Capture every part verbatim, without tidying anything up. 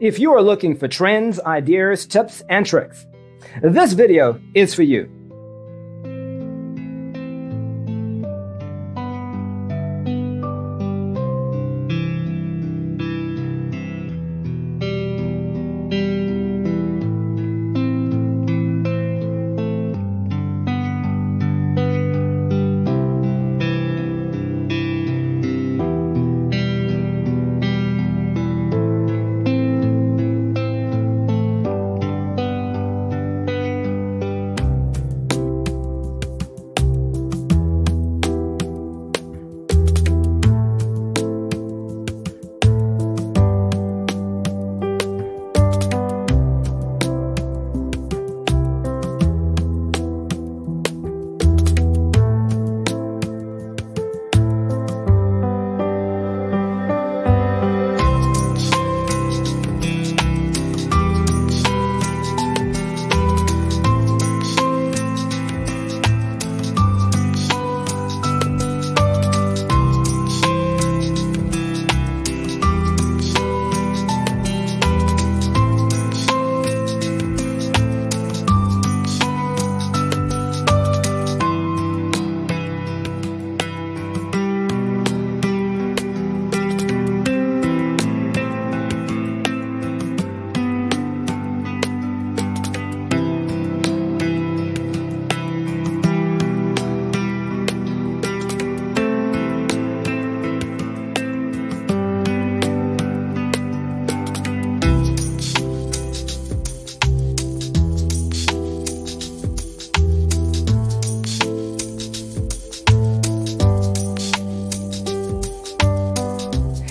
if you are looking for trends, ideas, tips, and tricks, this video is for you.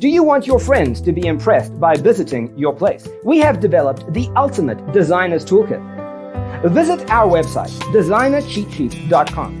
Do you want your friends to be impressed by visiting your place? We have developed the ultimate designer's toolkit. Visit our website, designer cheat sheet dot com.